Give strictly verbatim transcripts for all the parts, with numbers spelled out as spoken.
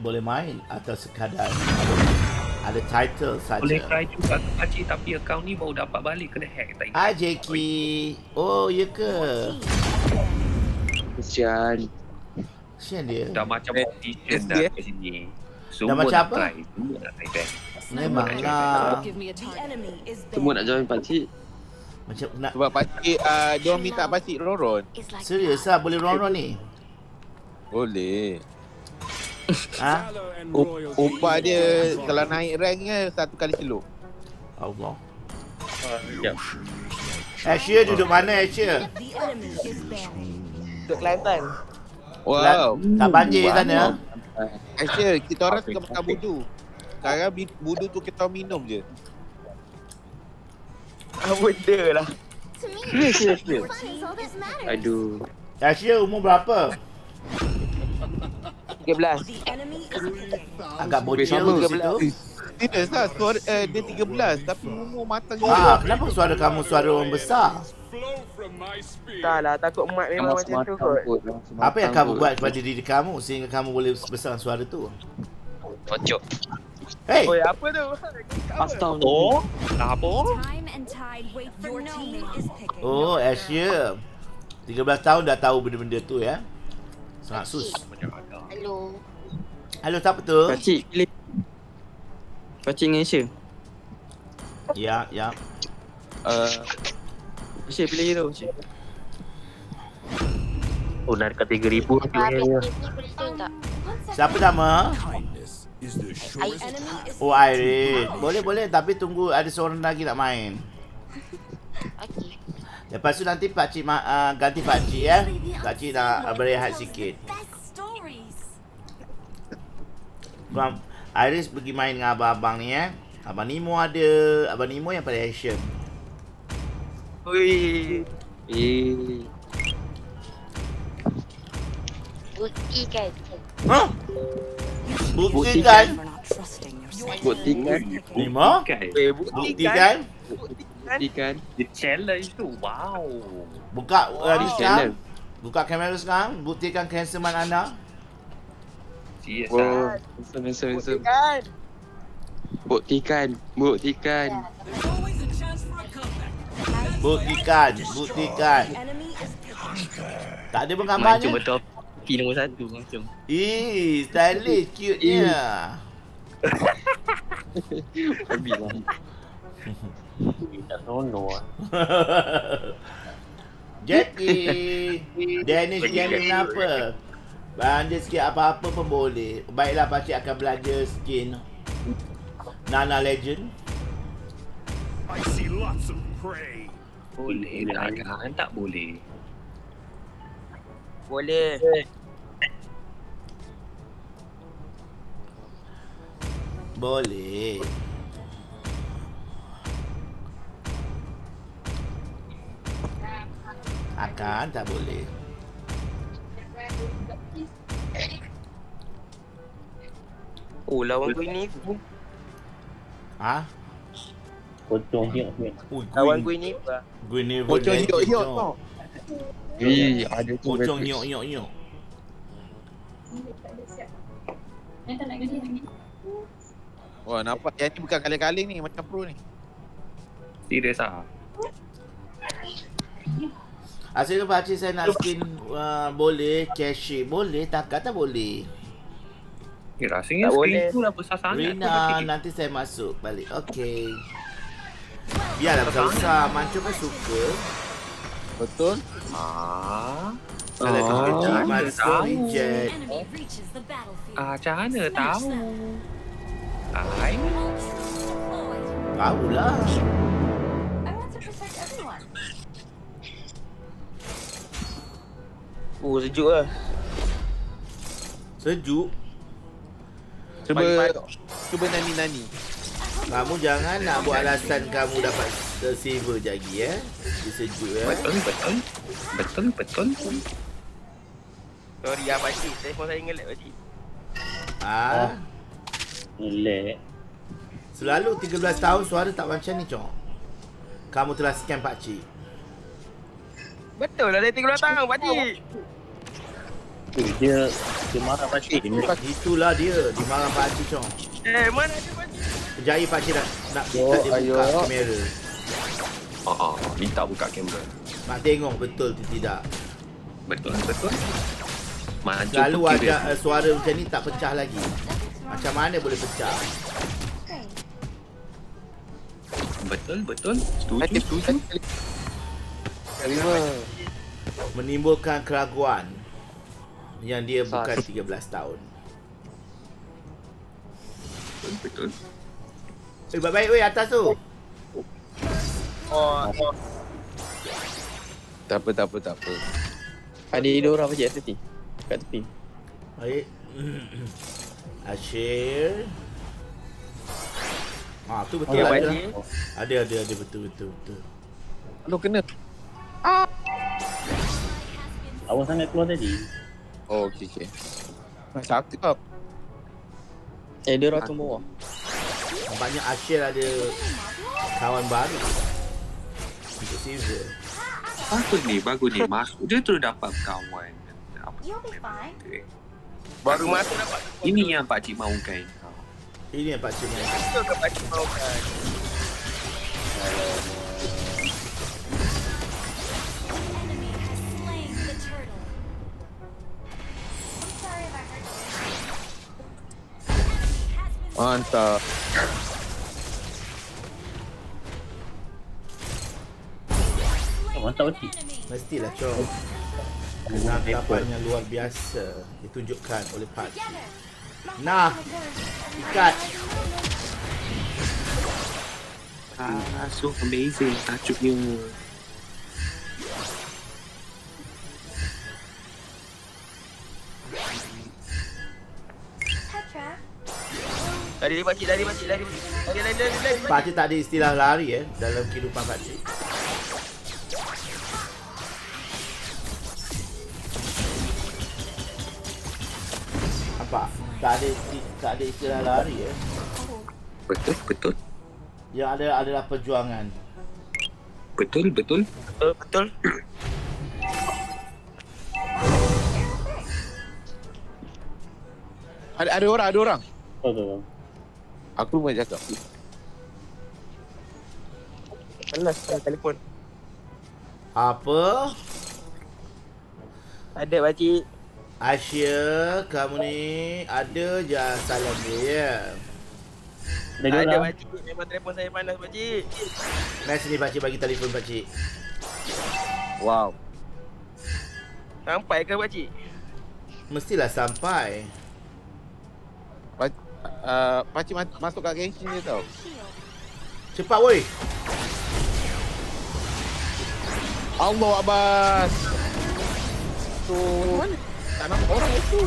Boleh main atau sekadar ada title saja. Boleh try juga pakcik, tapi account ni baru dapat balik, kena hack. Tak ingat A J K. Oh ya ke? Kesian. Kesian dia. Dah macam politician dah kat sini. Semua dah macam apa? Try. Semua nak try back. Memanglah. Semua nak join pakcik. Macam nak. Sebab pakcik, uh, dia minta pakcik roron. Serius lah boleh roron ni? Boleh. Ha? Upah dia kalau naik ranknya satu kali kilo. Allah. Asia duduk mana Asia? Duduk Kelantan. Wow. Tak banjir sana. Asia, kita orang suka makan budu. Sekarang budu tu kita minum je. Apa dia lah. Asia, Asia. Aduh. Asia umur berapa? tiga belas. Agak bocil ke situ. Tidak lah, suara eh, dia tiga belas tapi umur matang. Ah, kenapa suara kamu suara orang besar? Tak lah, takut mak memang macam tu kot. Apa yang kamu buat kepada diri kamu sehingga kamu boleh besar suara tu? Kocok. Hey. Oi, apa tu? Pastau tu. Apa? Oh, Asia. tiga belas tahun dah tahu benda-benda tu ya. Sangat sus. Hello. Hello, siapa tu? Pakcik Philip. Pakcik dengan Asia. Ya, ya. Uh, Asia pilih hero, Asia. Oh, nak dekat tiga ribu tu. Siapa nama? Oh, Irene. Boleh, boleh. Tapi tunggu ada seorang lagi nak main. Okay. Lepas tu nanti pakcik uh, ganti pakcik ya. Pakcik nak berehat sikit. Abang Iris pergi main dengan abang-abang ni ya. Abang Nemo ada. Abang Nemo yang paling action. Ui. Eh. Buktikan. Ha? Buktikan. Buktikan. Nemo? Buktikan. Buktikan. The challenge tu. Wow. Buka Arisa. Buka kamera sekarang. Buktikan kehansoman anda. Yes, wow. Handsome, handsome, handsome. Buktikan. Buktikan. Buktikan. Buktikan. Tak ada pun gambarnya. Macam betul P nombor satu macam. Ih, stylish, cute dia. Tak sono lah. Jackie. Danish gaming apa? Belanja sikit apa-apa pun boleh. Baiklah pakcik akan belanja skin Nana Legend. Boleh belanja tak boleh. Boleh. Boleh. Akan tak boleh. Oh, lawan gue ni. Ha? Pocong hiok hiok. Lawan gue ni apa? Gue ni pocong hiok hiok tau. Eh, ada tu pocong hiok hiok hiok. Wah, nampak yang ni bukan kaleng-kaleng ni, macam pro ni. Serius ah. Asyik tu pakcik saya nak skin uh, boleh, cashier boleh, tak kata boleh. Eh, rasanya screen tu lah besar sangat. Rina, nanti saya masuk balik. Okey. Biarlah besar-besar. Mancur kan suka. Betul? Haa. Salah kerja. Masuk reject. Ah, macam mana tahu? Hai. Tahulah. Oh, sejuk lah. Sejuk? Cuba cuba nani-nani. Kamu jangan nak buat alasan kamu dapat silver je lagi ya. Dia sejuk ya. Betul betul. Betul betul. Sorry ah pakcik, telefon saya ngelag pakcik. Ah. Ngelag. Selalu tiga belas tahun suara tak macam ni, Cok. Kamu telah scam pakcik. Betul lah, saya tiga belas tahun pakcik. Eh, dia dia marah pakcik. Eh, itulah dia. Dia marah pakcik cong. Eh, mana ada pakcik? Penjahit pakcik dah nak minta dia buka kamera. Haa, ah, ah, minta buka kamera. Nak tengok betul tu tidak. Betul, betul. Maju selalu ada uh, suara macam ni tak pecah lagi. Macam mana boleh pecah? Betul, betul. Setuju, setuju. Kelima. Menimbulkan keraguan yang dia bukan tiga belas tahun. Betul, betul. Eh, baik-baik weh atas tu. Oh. Tak apa, tak apa, tak apa. Ada dua orang je kat tepi. Kat tepi. Baik. Asyir. Ah, tu betul oh, ada. Ada ada ada betul betul betul. Aduh kena. Ah. Awak sangat keluar tadi. Oh, okey okey. Masa aku up. Eh, dia rotan bawah. Nampaknya Asyir ada kawan baru. Itu silver. Bagus ni, bagus ni. Masuk dia terus dapat kawan. Apa? Baru masuk dapat. Ini yang pak cik mahukan. Ini yang pakcik mahu. Betul ke pakcik mahu kan? Mantap. Oh, mantap mati. Mestilah cong. Kenampakannya luar biasa ditunjukkan oleh pakcik. Nah, ikat. Ah, so amazing. Tajuknya. Lari pakcik, lari pakcik, lari pakcik. Lari, lari, lari, lari. Pakcik tak ada istilah lari eh dalam kehidupan pakcik. Apa? Tak ada, tak ada istilah lari ya. Betul, betul. Yang ada adalah perjuangan. Betul, betul. Betul, betul. Ada ada orang, ada orang. Ada orang. Aku mau cakap. Alas, telefon. Apa? Ada pakcik. Asyir, kamu ni ada je salam dia. Ya. Ada pakcik, memang telefon saya panas pakcik. Mari sini pakcik bagi telefon pakcik. Wow. Sampai ke pakcik? Mestilah sampai. Pak, uh, pakcik masuk kat geng sini tau. Cepat woi. Allah Abbas. Tu so, tak nampak orang itu.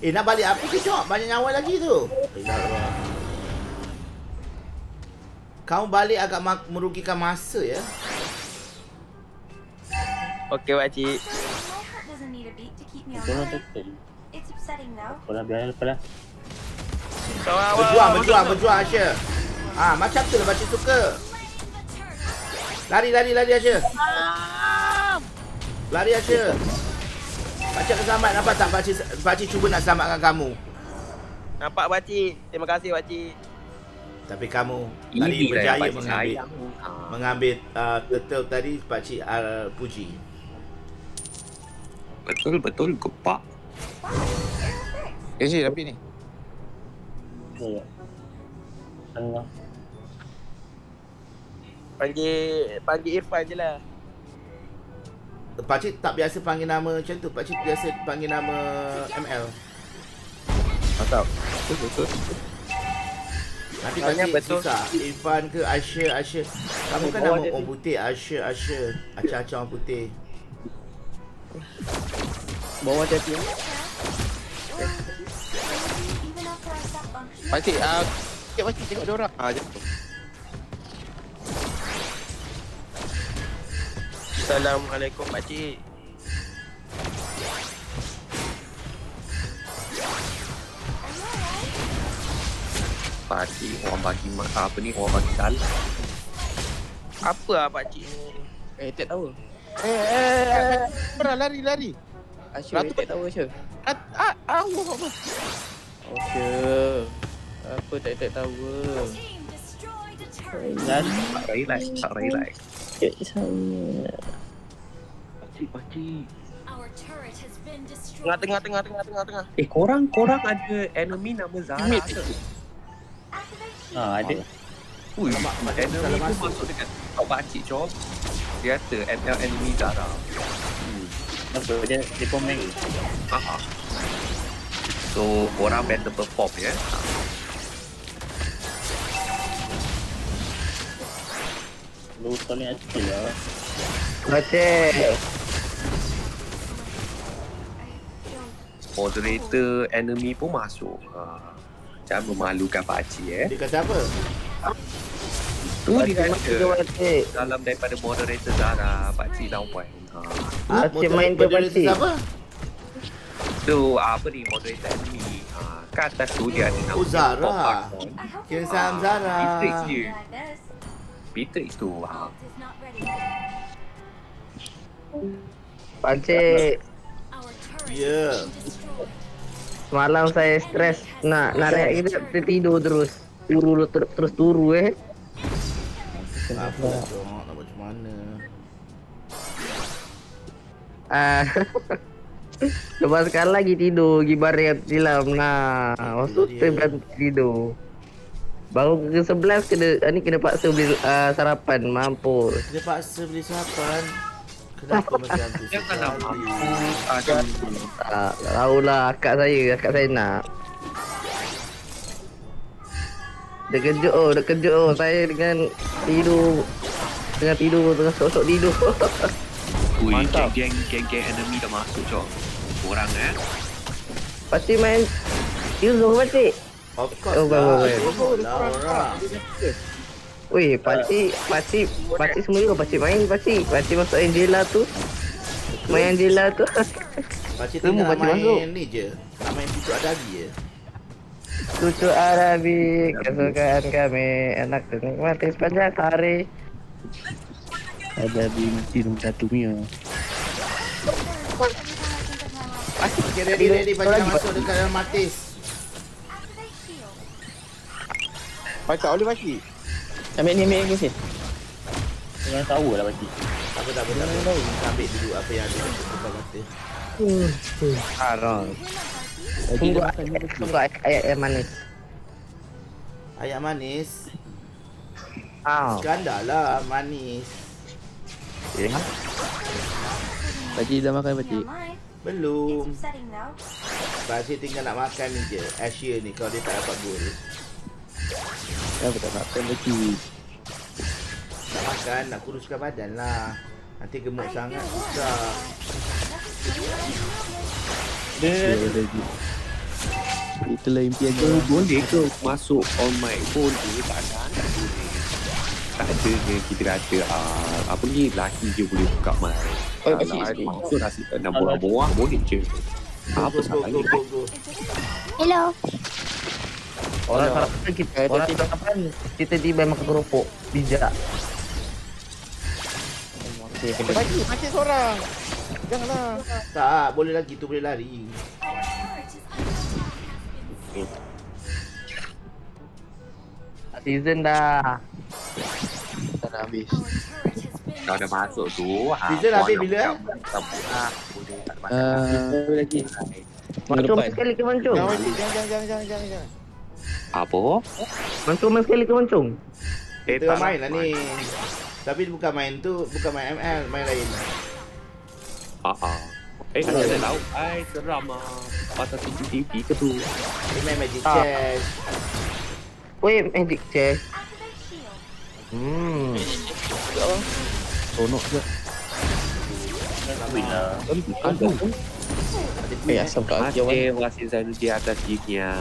Eh, nak balik apa ke Syok? Banyak nyawa lagi tu. Kamu balik agak merugikan masa ya. Okey pakcik. Berjuang, berjuang, berjuang Asia. Ah, macam tu lah pakcik suka. Lari, lari, lari Asyir. Lari Asyir. Pakcik akan selamat, nampak tak pakcik, pakcik cuba nak selamatkan kamu. Nampak pakcik, terima kasih pakcik. Tapi kamu tadi berjaya mengambil Mengambil uh, turtle tadi pakcik uh, puji. Betul, betul, kepak. Eh, si, tapi ni oh, Allah. Panggil, panggil Irfan je lah. Pakcik tak biasa panggil nama macam tu. Pakcik biasa panggil nama M L. Mantap. Betul-betul. Nanti pakcik betul. Susah. Irfan ke Asyir, Asyir. Kamu kan nama orang putih. Asyir, Asyir. Acah-acah orang putih. Bawa hati-hati. Pakcik, uh, pakcik, pakcik tengok dia orang. Ah, jatuh. Assalamualaikum pakcik. Pakcik orang bagi apa ni, orang bagi salam. Apa lah pakcik ni? Eh, tak tahu. Eh, eh, eh. Pernah lari-lari. Asyik, eh, tak tahu Asyik. Ah, ah, Allah. Asyik. Apa tak tak tahu. Lari. Tak relax, tak relax. Sekejap saya. Pakcik, pakcik. Tengah, tengah, tengah, tengah, tengah, tengah. Eh, korang, korang ada enemy nama Zara ke? Haa, ada. Ui, enemy pun masuk dekat top pakcik, Chop. Dia kata, M L enemy Zara. Hmm. Apa? Dia, dia pun main ke? Haa. So, korang better perform, ya? Lu tolong asyik lah. Asyik. Moderator enemy pun masuk. Ha. Jangan memalukan pakcik, eh. Dia kata apa? Ha? Tu dia kata dalam daripada moderator Zara, pakcik lawan. Ha. Pakcik main ke pakcik? Apa? Tu apa ni moderator enemy? Ha. Kat atas tu dia ada nama Zara. Kira Sam Zara. Bitrix dia. Bitrix tu. Ha. Pakcik. Ya. Yeah. Semalam saya stres nak nak rehat kita tertidur terus. Turu ter, terus turu eh. Kenapa? Nak buat macam mana? Ah. Lepas sekali lagi tidur, gibar yang silam nah. Waktu tu tidur. Baru ke sebelas kena ni kena paksa beli uh, sarapan mampus. Kena paksa beli sarapan. Kenapa macam tu? Jangan nak mampu. Tak tahulah akak saya, akak saya nak. Dia kejut oh, dia kejut oh. Saya dengan tidur. Tengah tidur, tengah sok-sok tidur. Ui, geng-geng enemy dah masuk, Cok. Korang, eh? Pakcik main Yuzo ke pakcik? Of course lah. Weh, pakcik, pakcik, pakcik semua juga pakcik main, pakcik. Pakcik masuk Angela tu. Main Angela tu. Pakcik tengah pakcik main masuk. Ni je. Nak main cucuk Arabi je. Cucuk Arabi, kesukaan kami. Enak dinikmati sepanjang hari. Arabi mesti nombor satu mia. Pakcik okay, ready, ready. Pakcik masuk dekat dalam Matis. Pakcik boleh pakcik? Ambil ni, ambil ni sini. Jangan tahu lah pakcik. Tak apa, tak apa, tak apa. Tahu. Ambil dulu apa yang ada di depan mata. Haram. Tunggu ayat yang manis. Ayat manis? Haa. Skandal lah, manis. Eh? Pakcik dah makan pakcik? Belum. Pakcik tinggal nak makan ni je. Asia ni kalau dia tak dapat gol. Kenapa tak makan lagi? Tak makan, nak kuruskan badan lah. Nanti gemuk sangat, susah. Itulah impian dia. Boleh ke masuk on my phone tu? Tak ada, tak boleh. Tak ada je kita kata, apa ni, laki je boleh buka mic. Maksud nasi nak borang-borang boleh je. Apa salahnya? Hello. Orang sarapan kita, orang sarapan kita tiba makan keropok, bijak. Okey, pakcik, pakcik seorang. Janganlah. Tak, boleh lagi tu boleh lari. Season dah. Dah habis. Dah dah masuk tu. Season habis bila? Ah, boleh tak masuk lagi. Mancung sekali ke mancung? Jangan, jangan, jangan, jangan. Apa? Mancung main sekali ke mancung? Eh, kita tak main lah ni. Tapi bukan main tu, bukan main M L, main lain. Haa uh-huh. Eh, tak ada laut. Ay, seram lah. Pasal C C T V ke tu? Dia main Magic Chess. Weh, Magic Chess. Hmm. Sonok je. Weh lah. Aduh. Eh, asam kat dia. Masih berhasil Zainuddin atas gignya.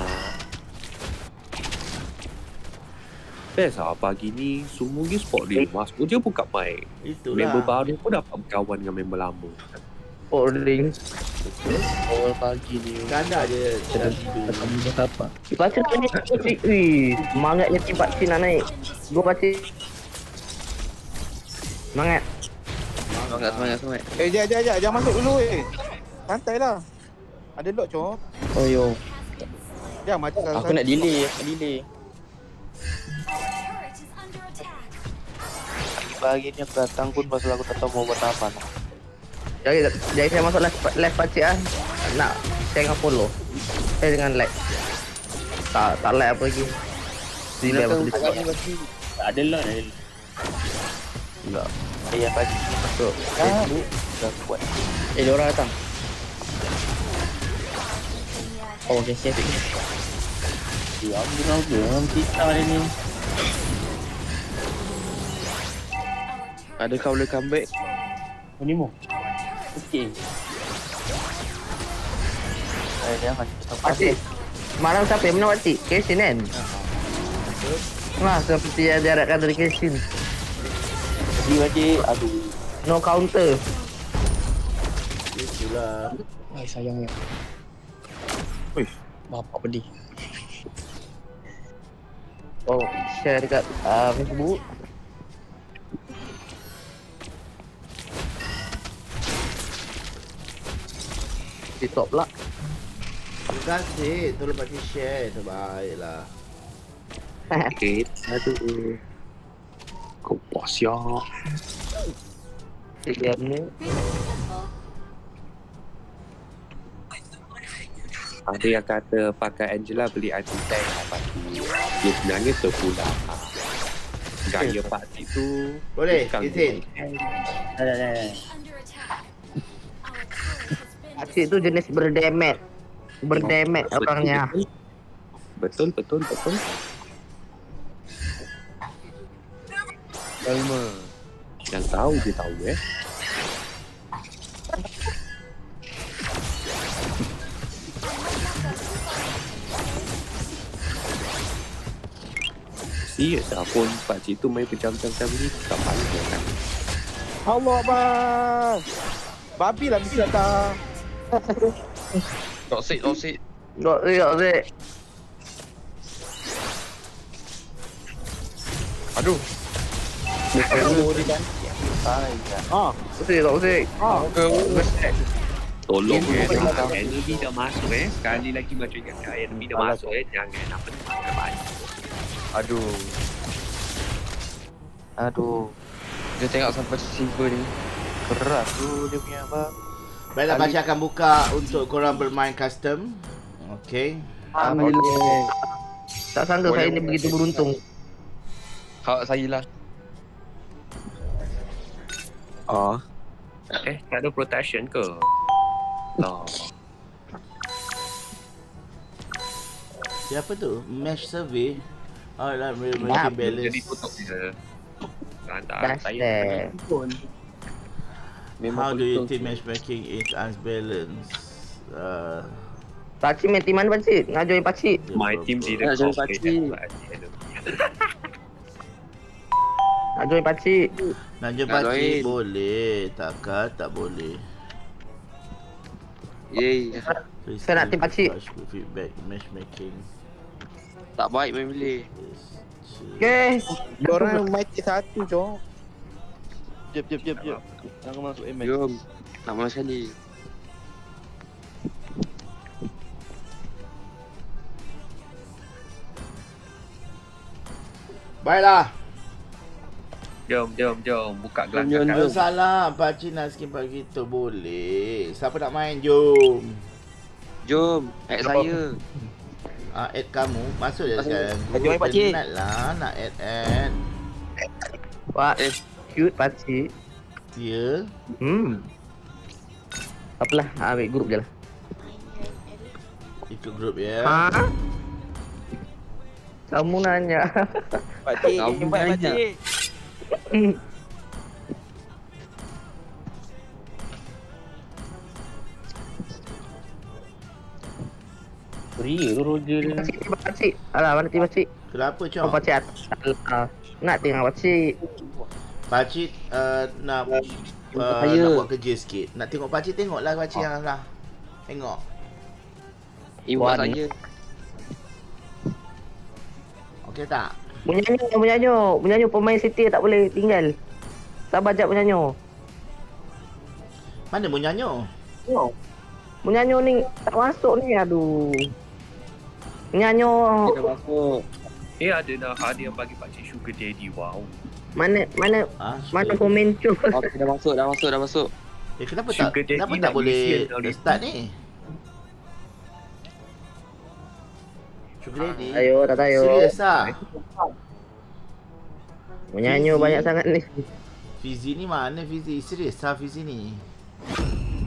Best lah pagi ni, semua dia sport dia. Masuk je buka mic. Member baru pun dapat berkawan dengan member lama. Sport ring. Awal pagi ni. Ganda je. Sedang tidur. Baca tu ni semangatnya tiba-tiba nak naik. Gua baca. Semangat. Semangat, semangat, semangat. Eh, jap, jap, jap. Jangan masuk dulu, eh. Santailah. Ada lock, cok. Oh, yo. Jangan macam salah. Aku nak delay, aku delay. Pagi ni aku datang pun pasal aku tak tahu mau buat apa. Jadi, jadi saya masuk live, live pakcik ah. Nak saya dengan follow. Saya dengan like. Tak, tak like apa lagi. Sila betul. Ada lah, ada. Enggak. Ayah pakcik masuk. Ah, bu, dah kuat. Eh, diorang datang. Oh, okey, siap. Dia ambil dia kita hari ni. Ada kau boleh comeback. Minimo. Okey. Saya dah macam pasti. Malam sampai menawat ti, Kesin kan? Nah, seperti yang diharapkan dari Kesin. Jadi wajib aduh. No counter. Itulah. Ai sayangnya. Oi, bapak pedih. Oh, share dekat uh, Facebook. Di top lah. Terima kasih, tu lepas di share terbaiklah. Kita tu kau bos ya. Game ni. Ada yang kata pakai Angela beli anti-tank apa tu. Dia sebenarnya terpulang. Gaya pakcik tu boleh izin. Dah dah dah. Pakcik tu jenis berdemet. Berdemet oh, orangnya. Betul, betul, betul. Kalma. Yang tahu dia tahu eh. Iya, pun pakcik tu main pecah-pecah ni tak pandai kan. Allah bang. Babi lah mesti datang. Toxic, toxic. Toxic, toxic. Aduh. Aduh, dia kan. Ah, toxic, toxic. Ah, toxic. Tolong eh, enemy dah masuk eh. Sekali lagi macam ingat saya, enemy dah masuk eh. Jangan apa nak makan banyak. Aduh. Aduh. Dia tengok sampai silver ni. Keras tu dia punya abang. Baiklah, Pakcik akan buka untuk korang bermain custom. Okey. Alhamdulillah. Tak sangka saya ni begitu beruntung. Hak saya lah. Oh. Eh, tak ada protection ke? No. Siapa tu? Mesh survey. Oh, lah, mereka balance. Jadi tutup dia. Rantai saya pun. How do you think matchmaking is unbalanced? Uh... Pakcik main team mana pakcik? Nak join pakcik? My team tidak join pakcik. Nak join pakcik? Nak join pakcik boleh. Takkan tak boleh. Yeay. Saya nak team pakcik. Feedback matchmaking. Tak baik main boleh. Okay. Diorang main team satu cok. Jep jep jep jep. Nak masuk M X. Jom. Nak masuk sekali. Baiklah. Jom jom jom buka gelang kakak. Salam pakcik nak skin pagi tu boleh. Siapa nak main jom. Jom. Add saya. Ah add kamu. Masuk je sekarang. Jom pakcik. Penatlah nak add add. Wah. Cute pakcik. Ya. Yeah. Hmm. Apalah, ambil grup je lah. Ikut grup ya. Ha? Kamu nanya. Pakcik, kamu nanya. Pakcik. Beri tu roja dia. Pakcik, pakcik. Alah, mana tiba pakcik? Kenapa, Cok? Oh, pakcik atas. Alah, nak tengok pakcik. Pakcik uh, nak, uh, nak buat kerja sikit. Nak tengok pakcik, tengoklah pakcik yang lah. Tengok. Iwan saja. Okey tak? Menyanyi, menyanyi. Menyanyi pemain setia tak boleh tinggal. Tak baca Munyanyo. Mana Munyanyo? Oh. Munyanyo ni tak masuk ni, aduh. Munyanyo. Dia dah masuk. Eh, ada dah hadiah bagi Pak Cik Sugar Daddy. Wow. Mana mana ah, mana komen tu? Oh, dah masuk, dah masuk, dah masuk. Eh, kenapa Sugar tak kenapa tak boleh start ni? Sugar Daddy. Ayo, tak tahu. Serius ah. Munyanyo banyak sangat ni. Fizi ni mana Fizi? Serius ah Fizi ni.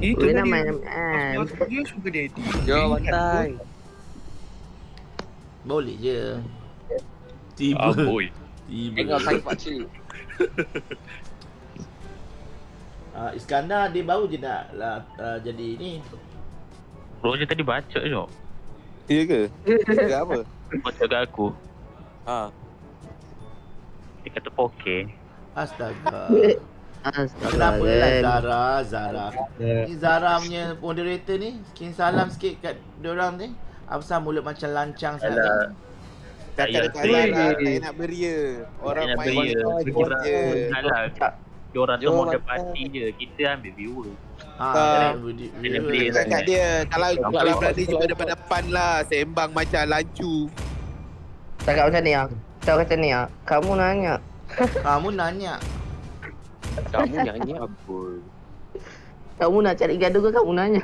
Eh, itu dia main. Ah, dia Sugar Daddy. Jom bantai. Boleh je. Tiba. Aboy. Tiba. Tengok saya pak cik. Ah, Iskandar dia baru je nak lah, uh, jadi ni. Bro je tadi baca je. Iya ke? Baca apa? Baca kat aku. Ha. Dia kata pokeh. Astaga. Astaga. Kenapa lah Zara, Zara. Ni Zara punya moderator ni, kirim salam sikit kat diorang ni. Apa sah mulut macam lancang sangat. Kata dekat Zara, tak nak beria. Orang main bola je. Diorang tu modal party je, kita ambil viewer. Haa, dia cakap dia, kalau berada juga depan-depan lah, sembang macam laju. Cakap macam ni lah, cakap macam ni lah, kamu nanya. Kamu nanya. Kamu nanya apa? Kamu nak cari gaduh ke kamu nanya?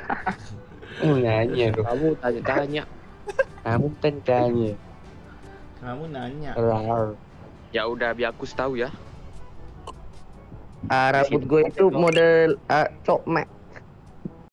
Kamu nanya tu. Kamu tanya-tanya. Kamu tanya. Kamu nanya. Ya udah, biar aku tahu ya. Ah, rambut gue itu model ah, cokmat.